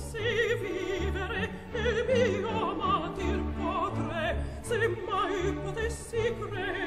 Sì, mai potessi credere